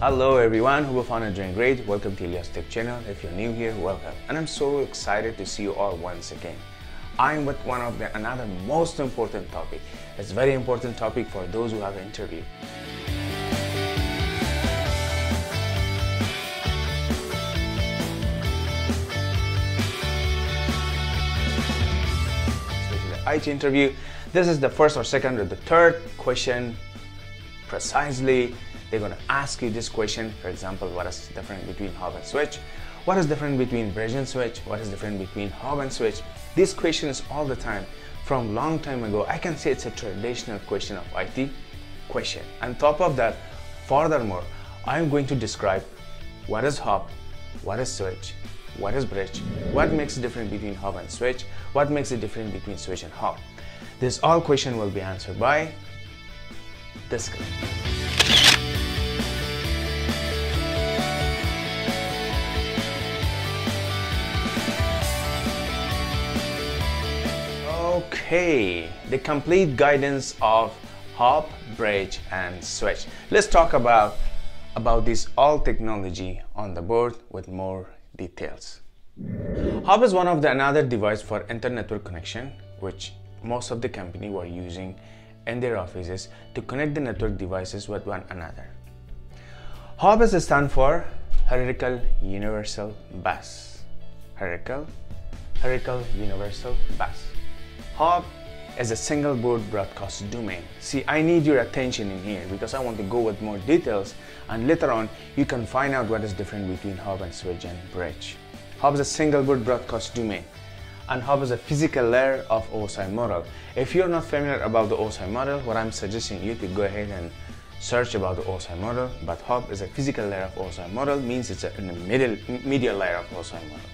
Hello everyone, who found and doing great. Welcome to Elias Tech channel. If you're new here, welcome. And I'm so excited to see you all once again. I'm with one of the another most important topic. It's a very important topic for those who have interviewed. IT interview. This is the first or second or the third question precisely. They're going to ask you this question. For example, what is different between hub and switch? What is different between bridge and switch? What is different between hub and switch? These questions all the time from long time ago. I can say it's a traditional question of IT question. On top of that, furthermore, I'm going to describe what is hub, what is switch, what is bridge, what makes it different between hub and switch, what makes it different between switch and hub. This all question will be answered by this guy. Okay, the complete guidance of hub, bridge and switch. Let's talk about this all technology on the board with more details. Hub is one of the another device for inter-network connection, which most of the company were using in their offices to connect the network devices with one another. Hub is a stand for Hierarchical Universal Bus. Hierarchical Universal Bus. Hub is a single board broadcast domain. See, I need your attention in here because I want to go with more details, and later on you can find out what is different between hub and switch and bridge. Hub is a single board broadcast domain, and hub is a physical layer of OSI model. If you're not familiar about the OSI model, what I'm suggesting you to go ahead and search about the OSI model, but hub is a physical layer of OSI model, means it's in the media layer of OSI model.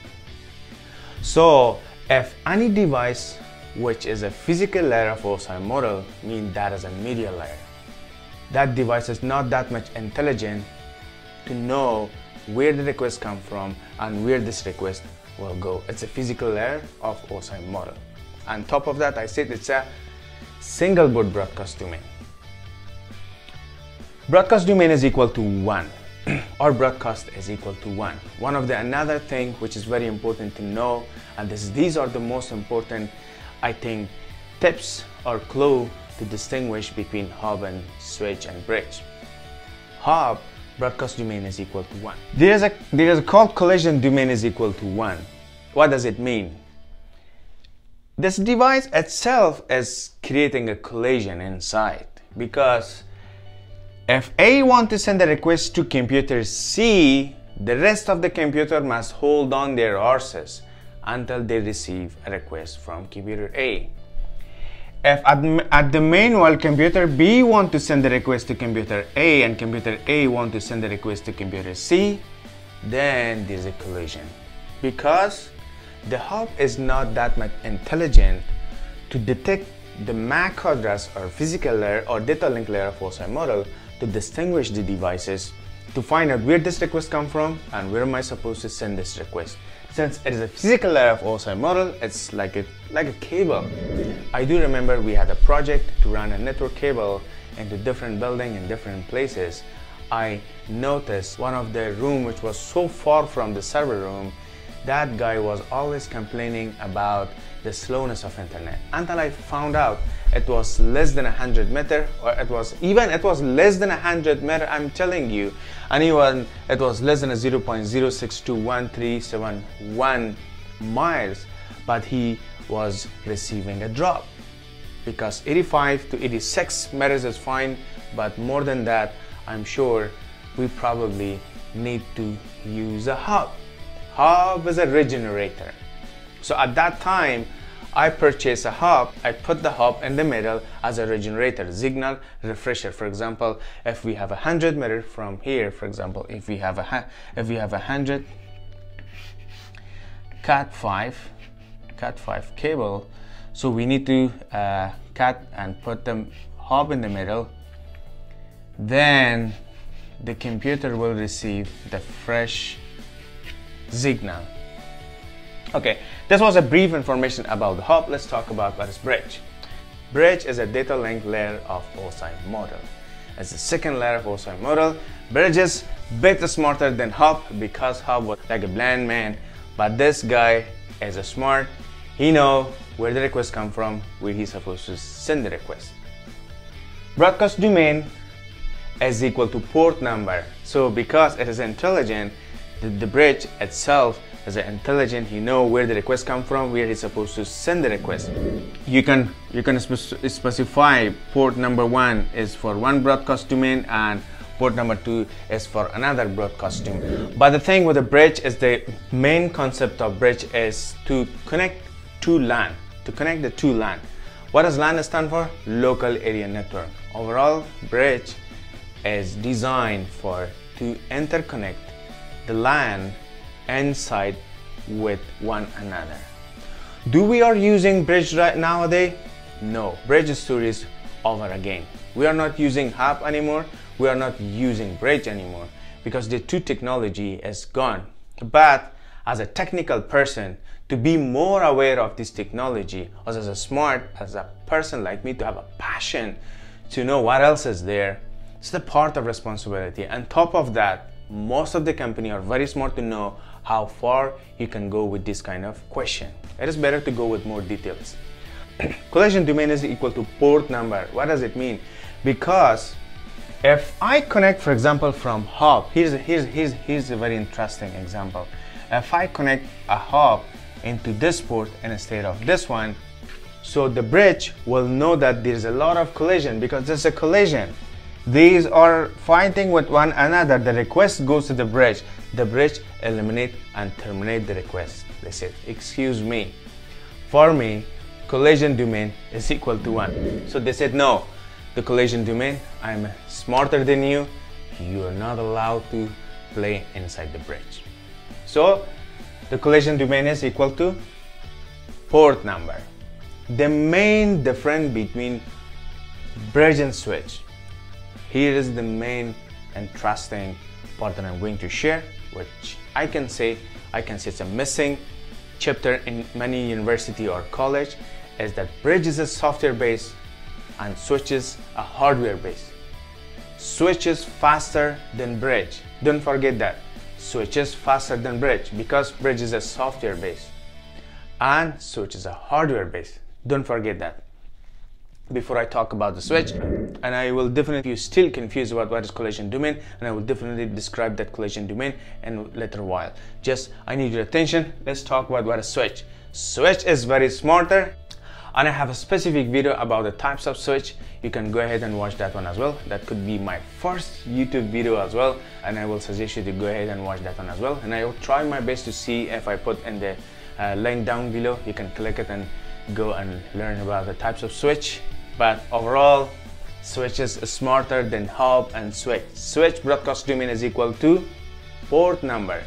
So if any device which is a physical layer of OSI model, mean that is a media layer. That device is not that much intelligent to know where the request come from and where this request will go. It's a physical layer of OSI model. On top of that, I said it's a single board broadcast domain. Broadcast domain is equal to 1 or broadcast is equal to 1. One of the another thing which is very important to know, and these are the most important, I think, tips or clue to distinguish between hub and switch and bridge. Hub broadcast domain is equal to 1. There is a called collision domain is equal to 1. What does it mean? This device itself is creating a collision inside, because if A wants to send a request to computer C, the rest of the computer must hold on their horses until they receive a request from computer A. If at the meanwhile computer B want to send the request to computer A and computer A want to send the request to computer C, then there's a collision, because the hub is not that much intelligent to detect the MAC address or physical layer or data link layer of OSI model to distinguish the devices, to find out where this request come from and where am I supposed to send this request. Since it is a physical layer of OSI model, it's like a cable. I do remember we had a project to run a network cable into different building and different places. I noticed one of the room which was so far from the server room, that guy was always complaining about the slowness of internet, until I found out it was less than 100 meters, or it was less than 100 meters, I'm telling you, and even it was less than 0.0621371 miles, but he was receiving a drop, because 85 to 86 meters is fine, but more than that, I'm sure we probably need to use a hub. Hub is a regenerator. So at that time, I purchased a hub. I put the hub in the middle as a regenerator, signal refresher. For example, if we have 100 meters from here, for example, if we have 100 Cat 5 cable, so we need to cut and put the hub in the middle. Then the computer will receive the fresh signal. Okay, this was a brief information about the hub. Let's talk about what is bridge. Bridge is a data link layer of OSI model. as the second layer of OSI model. Bridges, bit smarter than Hub, because Hub was like a blind man, but this guy is a smart. He know where the requests come from, where he's supposed to send the request. Broadcast domain is equal to port number. So because it is intelligent, the bridge itself is intelligent. He know where the request come from, where he's supposed to send the request. You can specify port number 1 is for one broadcast domain and port number 2 is for another broadcast domain. But the thing with the bridge is, the main concept of bridge is to connect to LAN, to connect the two LAN. What does LAN stand for? Local area network. Overall, bridge is designed for to interconnect the LAN inside with one another. Do we are using bridge right nowadays? No, bridge story is over again. We are not using Hub anymore. We are not using bridge anymore because the two technology is gone. But as a technical person, to be more aware of this technology, or as a smart, as a person like me, to have a passion to know what else is there, it's the part of responsibility. On top of that, most of the company are very smart to know how far you can go with this kind of question. It is better to go with more details. Collision domain is equal to port number. What does it mean? Because if I connect, for example, from Hub, here's a very interesting example. If I connect a Hub into this port instead of this one, so the bridge will know that there's a lot of collision, because there's a collision. These are fighting with one another. The request goes to the bridge. The bridge eliminate and terminate the request. They said, excuse me, for me, collision domain is equal to 1. So they said, no, the collision domain, I'm smarter than you. You are not allowed to play inside the bridge. So the collision domain is equal to port number. The main difference between bridge and switch, here is the main interesting part that I'm going to share, which I can say it's a missing chapter in many university or college, is that bridge is a software base and switches a hardware base. Switches faster than bridge. Don't forget that. Switches faster than bridge, because bridge is a software base and switch is a hardware base. Don't forget that. Before I talk about the switch, and I will definitely still confused about what is collision domain, and I will definitely describe that collision domain in later while. Just I need your attention. Let's talk about what is switch. Switch is very smarter, and I have a specific video about the types of switch. You can go ahead and watch that one as well. That could be my first YouTube video as well, and I will suggest you to go ahead and watch that one as well. And I will try my best to see if I put in the link down below. You can click it and go and learn about the types of switch. But overall, switch is smarter than Hub and switch. Switch broadcast domain is equal to port number.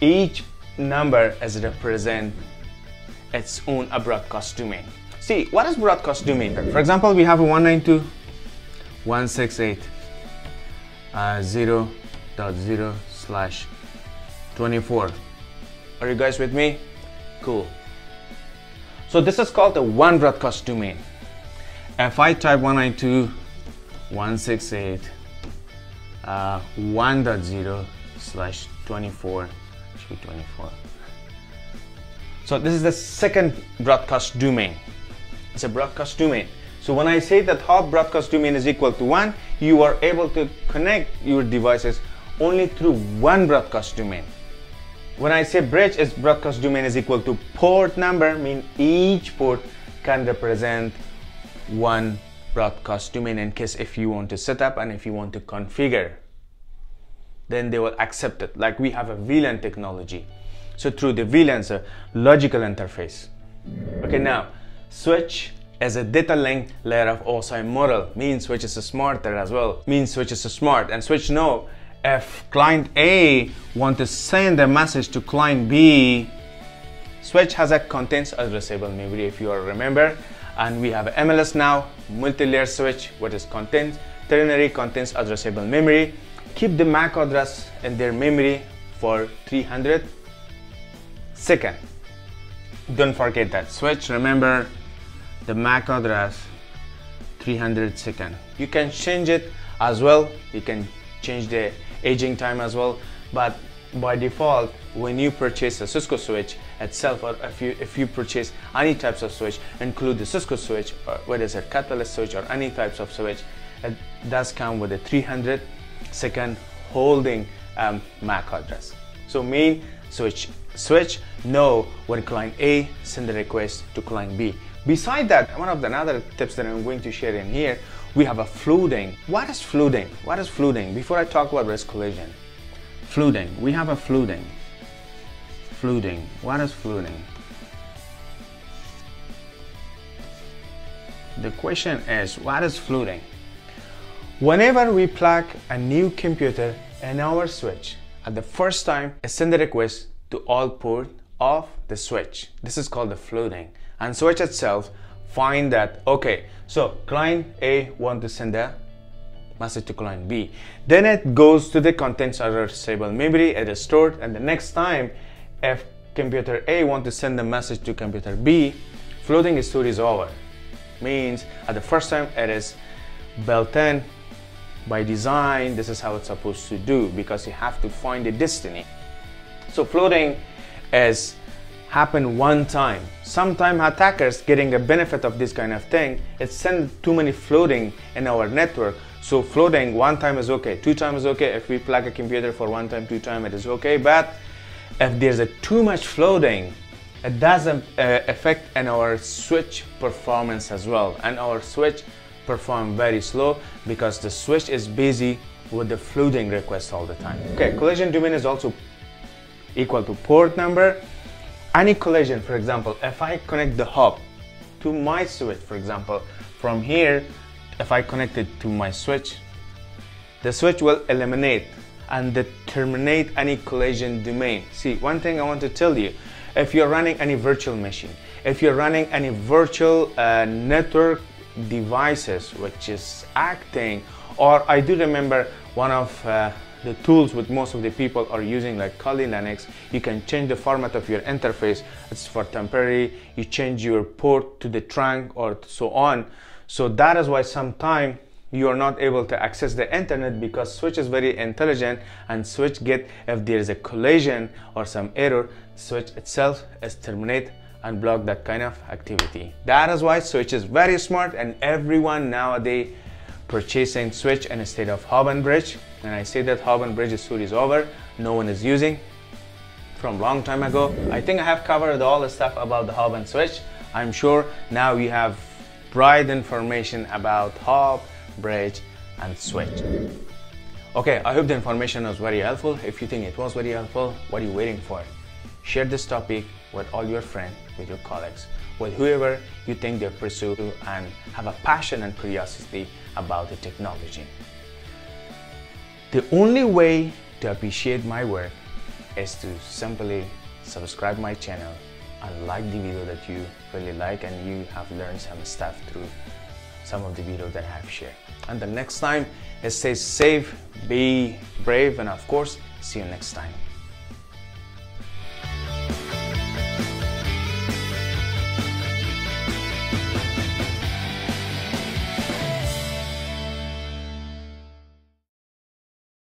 Each number is represent its own a broadcast domain. See, what is broadcast domain? For example, we have 192.168.0.0/24. Are you guys with me? Cool. So this is called the one broadcast domain. If I type 192.168.1.0/24, should be 24. So this is the second broadcast domain. It's a broadcast domain. So when I say that Hub broadcast domain is equal to 1, you are able to connect your devices only through one broadcast domain. When I say bridge is broadcast domain is equal to port number, mean each port can represent one broadcast domain, in case if you want to set up and if you want to configure, then they will accept it. Like we have a VLAN technology. So through the VLAN, so logical interface. Okay, now switch is a data link layer of OSI model. Means switch is smarter as well. Means switch is smart, and switch know if client A want to send a message to client B. Switch has a contents addressable memory, if you remember, and we have MLS now, multi-layer switch, what is contents, ternary contents addressable memory. Keep the MAC address in their memory for 300 seconds. Don't forget that. Switch, remember the MAC address 300 seconds. You can change it as well. You can change the aging time as well, but by default, when you purchase a Cisco switch itself, or if you purchase any types of switch, include the Cisco switch, or whether it's a Catalyst switch or any types of switch, it does come with a 300-second holding MAC address. So main switch know when client A send the request to client B. Beside that, one of the other tips that I'm going to share in here, we have a flooding. What is flooding? What is flooding? Before I talk about risk collision, flooding. We have a flooding. Flooding. What is flooding? The question is, what is flooding? Whenever we plug a new computer in our switch, at the first time, it sends a request to all port of the switch. This is called the flooding. And switch itself find that, okay, so client A want to send a message to client B. Then it goes to the contents of our stable memory, it is stored, and the next time if computer A want to send the message to computer B, floating stored is over. Means at the first time it is built in by design, this is how it's supposed to do, because you have to find the destiny. So floating is happen one time. Sometimes attackers getting the benefit of this kind of thing, it sends too many floating in our network. So floating one time is okay, two times is okay. If we plug a computer for one time, two time, it is okay. But if there's a too much floating, it doesn't affect in our switch performance as well, and our switch perform very slow because the switch is busy with the floating request all the time. Okay, collision domain is also equal to port number. Any collision, for example, if I connect the hub to my switch, for example, from here, if I connect it to my switch, the switch will eliminate and terminate any collision domain. See, one thing I want to tell you, if you're running any virtual machine, if you're running any virtual network devices which is acting, or I do remember one of the tools which most of the people are using, like Kali Linux, you can change the format of your interface. It's for temporary, you change your port to the trunk or so on. So that is why sometimes you are not able to access the internet, because switch is very intelligent, and switch get, if there is a collision or some error, switch itself is terminate and block that kind of activity. That is why switch is very smart, and everyone nowadays purchasing switch instead of hub and bridge. And I say that hub and bridge story is over, no one is using from long time ago. I think I have covered all the stuff about the hub and switch. I'm sure now we have bright information about hub, bridge and switch. Okay, I hope the information was very helpful. If you think it was very helpful, what are you waiting for? Share this topic with all your friends, with your colleagues, with whoever you think they pursue and have a passion and curiosity about the technology. The only way to appreciate my work is to simply subscribe my channel and like the video that you really like and you have learned some stuff through some of the videos that I have shared. Until next time, stay safe, be brave, and of course, see you next time.